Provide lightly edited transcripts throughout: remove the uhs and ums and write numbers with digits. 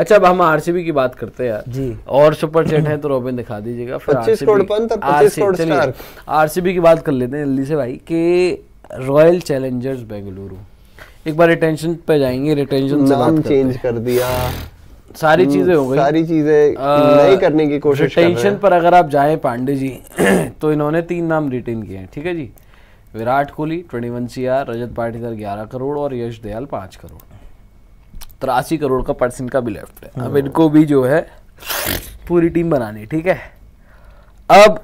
अच्छा अब हम आरसीबी की बात करते हैं जी, और सुपर चैट है तो रोबिन दिखा दीजिएगा। 25 करोड़ आरसीबी की बात कर लेते हैं जल्दी से भाई कि रॉयल चैलेंजर्स बेंगलुरु, एक बार रिटेंशन पे जाएंगे, रिटेंशन से नाम चेंज कर दिया, सारी चीजें हो गई, सारी चीजें नहीं करने की कोशिश। रिटेंशन पर अगर आप जाए पांडे जी तो इन्होंने 3 नाम रिटेन किए हैं, ठीक है जी, विराट कोहली 21 CR, रजत पाटीदार 11 करोड़ और यश दयाल 5 करोड़, 83 करोड़ का परसेंट का भी लेफ्ट है। अब इनको भी जो है पूरी टीम बनानी, ठीक है। अब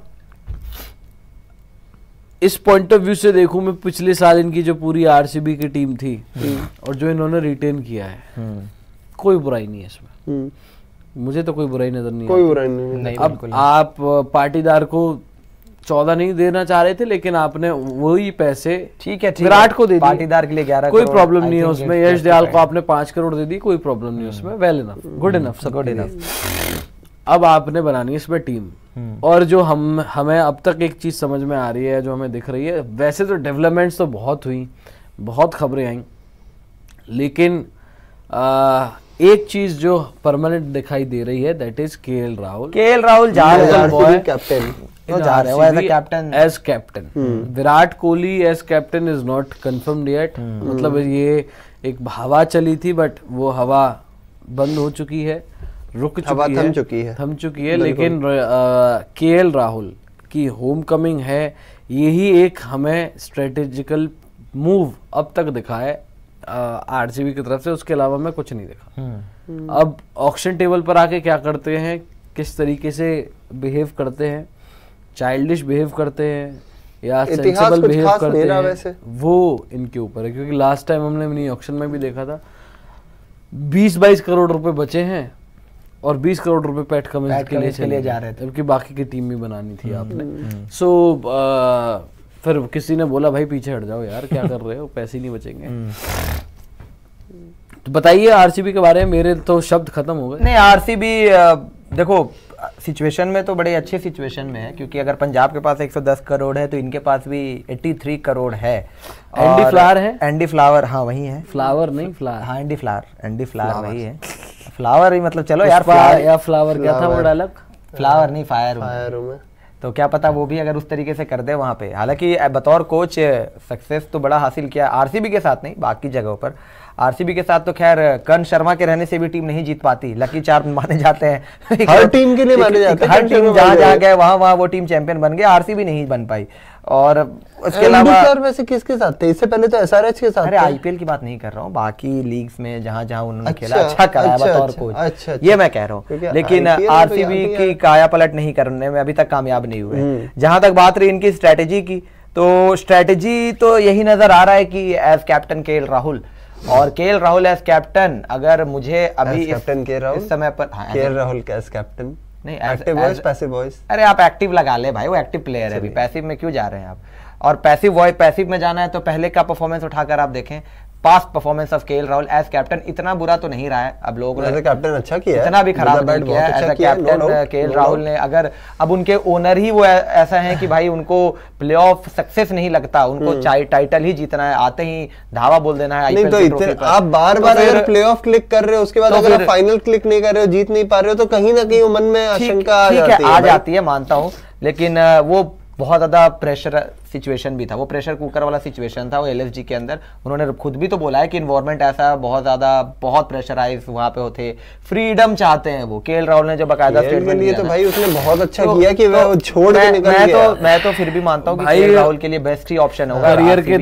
इस पॉइंट ऑफ व्यू से देखूं मैं, पिछले साल इनकी जो पूरी आरसीबी की टीम थी और जो इन्होंने रिटेन किया है, कोई बुराई नहीं है इसमें, मुझे तो कोई बुराई नजर नहीं, कोई बुराई नहीं। अब आप पाटीदार को 14 नहीं देना चाह रहे थे, लेकिन आपने वही पैसे ठीक है विराट को दे दिए, पाटीदार के लिए 11, कोई प्रॉब्लम नहीं है उसमें। यश दयाल को आपने 5 करोड़ दे दी, कोई प्रॉब्लम नहीं उसमें, वेल इनफ, गुड इनफ, सब गुड इनफ। अब आपने बनानी है इसमें टीम, और जो हमें अब तक एक चीज समझ में आ रही है, जो हमें दिख रही है, वैसे तो डेवलपमेंट्स तो बहुत हुई, बहुत खबरें आई, लेकिन एक चीज जो परमानेंट दिखाई दे रही है, that is KL Rahul. KL Rahul जा रहे, Virat Kohli as captain is not confirmed yet, मतलब ये एक हवा चली थी बट वो हवा बंद हो चुकी है, रुक चुकी है, थम चुकी है। लेकिन केएल राहुल की होमकमिंग है, यही एक हमें स्ट्रेटेजिकल मूव अब तक दिखा है आरसीबी की तरफ से, उसके अलावा मैं कुछ नहीं देखा। अब ऑक्शन टेबल पर आके क्या करते हैं, किस तरीके से बिहेव करते हैं, चाइल्डिश बिहेव करते हैं या सेंसिबल बिहेव करते हैं, वो इनके ऊपर है। क्योंकि लास्ट टाइम हमने मिनी ऑक्शन में भी देखा था, 20-22 करोड़ रुपए बचे हैं और 20 करोड़ रुपए पैट कमिंस के लिए जा रहे थे, जबकि बाकी की टीम भी बनानी थी आपने। सो फिर किसी ने बोला भाई पीछे हट जाओ यार, क्या कर रहे हो, पैसे नहीं बचेंगे। तो बताइए आरसीबी के बारे में, मेरे तो शब्द खत्म हो गए। नहीं आरसीबी देखो सिचुएशन में तो बड़े अच्छे सिचुएशन में है, क्योंकि अगर पंजाब के पास 110 करोड़ है तो इनके पास भी 83 करोड़ है। एंडी फ्लावर है, एंडी फ्लावर, हाँ वही है, फ्लावर नहीं फ्लावर, हाँ एंडी फ्लावर, एंडी फ्लावर वही है, फ्लावर ही मतलब चलो यार, फ्लावर क्या था वो डायलॉग, फ्लावर नहीं फायर में, तो क्या पता वो भी अगर उस तरीके से कर दे वहाँ पे। हालांकि बतौर कोच सक्सेस तो बड़ा हासिल किया आरसीबी के साथ, नहीं बाकी जगहों पर, आरसीबी के साथ तो खैर कर्ण शर्मा के रहने से भी टीम नहीं जीत पाती, लकी चार्म माने जाते हैं हर टीम के लिए माने जाते हैं, हर टीम जहाँ गए वहाँ वो टीम चैंपियन बन गई, आरसीबी नहीं बन पाई। और उसके अलावा वैसे किसके साथ थे इससे पहले, तो एसआरएच के साथ, अरे आईपीएल की बात नहीं कर रहा हूँ, बाकी लीग्स में जहाँ जहाँ उन्होंने खेला अच्छा कराया बतौर कोच, ये मैं कह रहा हूँ। लेकिन आरसीबी की काया पलट नहीं करने में अभी तक कामयाब नहीं हुए। जहां तक बात रही इनकी स्ट्रेटेजी की, तो स्ट्रेटेजी तो यही नजर आ रहा है कि एज कैप्टन केएल राहुल, और केएल राहुल एज कैप्टन, अगर मुझे अभी कैप्टन केएल राहुल इस समय पर, केएल राहुल एज कैप्टन नहीं एक्टिव वॉइस पैसिव वॉइस, अरे आप एक्टिव लगा ले भाई, वो एक्टिव प्लेयर है, अभी पैसिव में क्यों जा रहे हैं आप। और पैसिव वॉइस पैसिव में जाना है तो पहले का परफॉर्मेंस उठाकर आप देखें, past performance of KL Rahul as captain इतना बुरा तो नहीं रहा है। अब लोगों ने कैप्टन अच्छा किया, इतना भी खराब नहीं किया एज कैप्टन केएल राहुल ने। अगर अब उनके ओनर ही वो ऐसा है कि भाई उनको प्लेऑफ सक्सेस नहीं लगता, उनको टाइटल ही जीतना है, आते ही धावा बोल देना है। नहीं तो आप बार बार अगर प्लेऑफ क्लिक कर रहे हो, उसके बाद अगर आप फाइनल क्लिक नहीं कर रहे हो, जीत नहीं पा रहे हो, तो कहीं ना कहीं मन में आशंका आ जाती है, मानता हूँ। लेकिन वो बहुत ज़्यादा प्रेशर सिचुएशन भी था, वो प्रेशर कुकर वाला सिचुएशन था वो एलएसजी के अंदर। उन्होंने खुद भी तो बोला है कि इन्वायरमेंट ऐसा बहुत ज़्यादा, बहुत प्रेशराइज वहाँ पे होते, फ्रीडम चाहते हैं वो। केएल राहुल ने जो बकायदा स्टेटमेंट दिया तो भाई उसने बहुत अच्छा किया कि वो छोड़ के निकल गया। मैं तो फिर भी मानता हूँ कि केएल राहुल के लिए बेस्ट ही ऑप्शन होगा। करियर के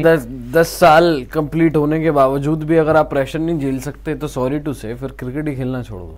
10 साल कंप्लीट होने के बावजूद भी अगर आप प्रेशर नहीं झेल सकते तो सॉरी टू से फिर क्रिकेट ही खेलना छोड़ दो।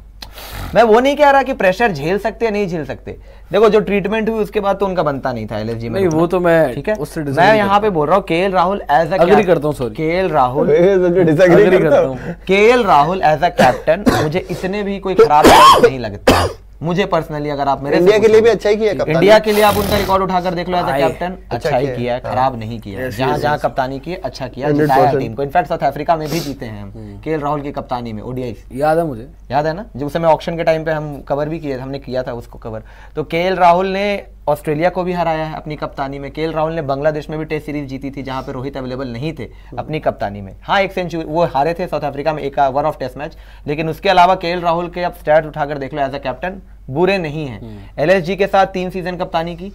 मैं वो नहीं कह रहा कि प्रेशर झेल सकते या नहीं झेल सकते, देखो जो ट्रीटमेंट हुई उसके बाद तो उनका बनता नहीं था एलएसजी में, नहीं वो तो मैं ठीक है उससे मैं यहाँ पे बोल रहा हूँ KL Rahul as a agree करता हूँ, सॉरी केएल राहुल एग्री करता हूँ, KL Rahul as a captain मुझे इतने भी कोई खराब नहीं लगता। मुझे पर्सनली अगर आप मेरे इंडिया के लिए भी अच्छा ही किया, इंडिया के लिए आप उनका रिकॉर्ड उठाकर देख लो, एज अ कैप्टन अच्छा ही किया, खराब नहीं किया, जहाँ जहाँ कप्तानी की अच्छा किया, जिताया टीम को। इनफैक्ट साउथ अफ्रीका में भी जीते हैं केएल राहुल की कप्तानी में ओडीआई, याद है मुझे, याद है ना, जब उस समय ऑक्शन के टाइम पे हम कवर भी किए, हमने किया था उसको कवर। तो केएल राहुल ने ऑस्ट्रेलिया को भी हराया है अपनी कप्तानी में। केएल राहुल ने बांग्लादेश में भी टेस्ट सीरीज जीती थी जहां पे रोहित अवेलेबल नहीं थे अपनी कप्तानी में। हाँ एक सेंचुरी वो हारे थे साउथ अफ्रीका में एक वन ऑफ टेस्ट मैच, लेकिन उसके अलावा केएल राहुल के आप स्टैट उठाकर देख लो एज अ कैप्टन बुरे नहीं है। एलएसजी के साथ 3 सीजन कप्तानी की,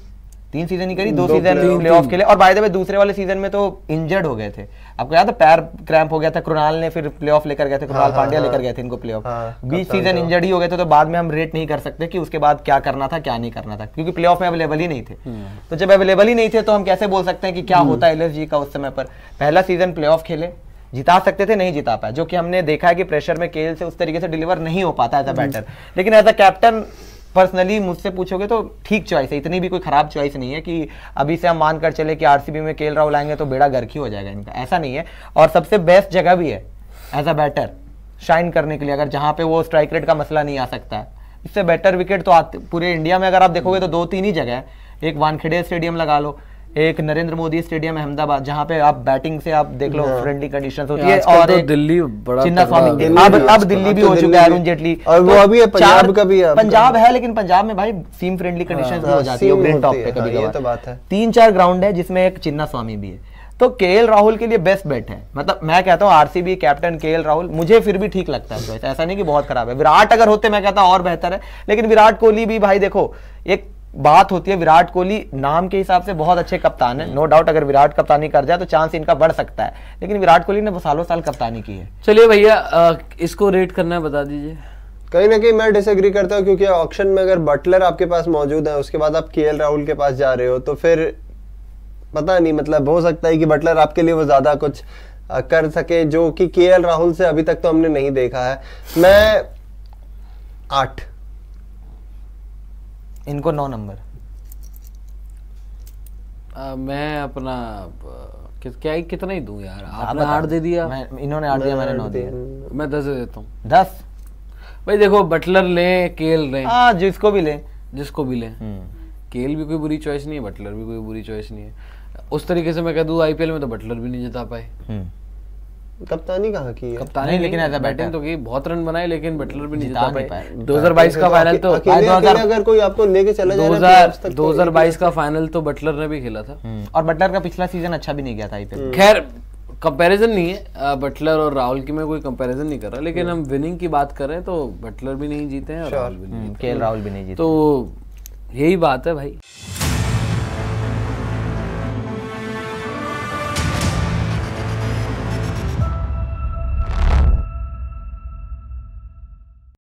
3 सीजन ही करी, 2 सीजन प्ले ऑफ खेले और बाय द वे दूसरे वाले सीजन में तो इंजर्ड हो गए थे। आपको याद है पैर क्रैम्प हो गया था, कृणाल ने फिर प्ले ऑफ लेकर गए थे, कृणाल पांड्या लेकर गए थे इनको प्ले ऑफ। 20 सीजन इंजर्ड ही हो गए थे तो बाद में हम रेट नहीं कर सकते कि उसके बाद क्या करना था क्या नहीं करना था क्योंकि प्ले ऑफ में अवेलेबल ही नहीं थे। तो जब अवेलेबल ही नहीं थे तो हम कैसे बोल सकते हैं कि क्या होता है एलएसजी का उस समय पर। पहला सीजन प्ले ऑफ खेले, जिता सकते थे, नहीं जिता पाए, जो कि हमने देखा है कि प्रेशर में केएल से उस तरीके से डिलीवर नहीं हो पाता एज अ बैटर। लेकिन एज अ कैप्टन पर्सनली मुझसे पूछोगे तो ठीक चॉइस है, इतनी भी कोई खराब चॉइस नहीं है कि अभी से हम मानकर चले कि आरसीबी में केएल राहुल आएंगे तो बेड़ा गर्क ही हो जाएगा इनका, ऐसा नहीं है। और सबसे बेस्ट जगह भी है एज अ बैटर शाइन करने के लिए, अगर जहाँ पे वो स्ट्राइक रेट का मसला नहीं आ सकता है। इससे बेटर विकेट तो पूरे इंडिया में अगर आप देखोगे तो 2-3 ही जगह है, एक वानखेड़े स्टेडियम लगा लो, एक नरेंद्र मोदी स्टेडियम अहमदाबाद जहाँ पे आप बैटिंग से आप देख लो फ्रेंडली कंडीशंस होती है, और तो एक दिल्ली बड़ा चिन्नास्वामी, अब दिल्ली भी हो चुका है, अरुण जेटली, और वो अभी है पंजाब का भी, पंजाब है लेकिन पंजाब में भाई सीम फ्रेंडली कंडीशंस हो जाती है ग्रीन टॉप पे कभी कभार, 3-4 ग्राउंड है जिसमें एक चिन्नास्वामी भी है। तो केएल राहुल के लिए बेस्ट बेट है, मतलब मैं कहता हूँ आरसीबी कैप्टन केएल राहुल मुझे फिर भी ठीक लगता है, ऐसा नहीं कि बहुत खराब है। विराट अगर होते मैं कहता हूँ और बेहतर है, लेकिन विराट कोहली भी भाई देखो एक बात होती है, विराट कोहली नाम के हिसाब से बहुत अच्छे कप्तान है, नो डाउट अगर विराट कप्तानी कर जाए तो चांस इनका बढ़ सकता है, लेकिन विराट कोहली ने सालों साल कप्तानी की है। चलिए भैया इसको रेट करना है बता दीजिए। कहीं ना कहीं मैं डिसएग्री करता हूँ क्योंकि ऑक्शन में अगर बटलर आपके पास मौजूद है उसके बाद आप केएल राहुल के पास जा रहे हो तो फिर पता नहीं, मतलब हो सकता है कि बटलर आपके लिए वो ज्यादा कुछ कर सके जो कि केएल राहुल से अभी तक तो हमने नहीं देखा है। मैं 8, इनको 9 नंबर। मैं अपना क्या ही कितना ही दूं यार, आपने 8 दे दिया, इन्होंने 8 दिया, मैंने 9 दिया, मैं 10 दे देता हूँ। 10 भाई देखो बटलर लें केएल लें, हाँ जिसको भी लें, जिसको भी लें, केएल भी कोई बुरी चॉइस नहीं है, बटलर भी कोई बुरी चॉइस नहीं है। उस तरीके से मैं कह दूं आईपीएल में तो बटलर भी नहीं जिता पाए, कप्तानी कहाँ की है, कप्तानी लेकिन ऐसा बैटिंग तो की, बहुत रन बनाए लेकिन बटलर भी नहीं जिता पाए। 2022 का फाइनल तो अगर कोई आपको लेके चला जाए, 2022 का फाइनल तो बटलर ने भी खेला था और बटलर का पिछला सीजन अच्छा भी नहीं गया था आईपीएल। खैर कंपैरिजन नहीं है बटलर और राहुल की, मैं कोई कंपैरिजन नहीं कर रहा, लेकिन हम विनिंग की बात कर रहे हैं तो बटलर भी नहीं जीते हैं और राहुल भी नहीं जीते, तो यही बात है भाई।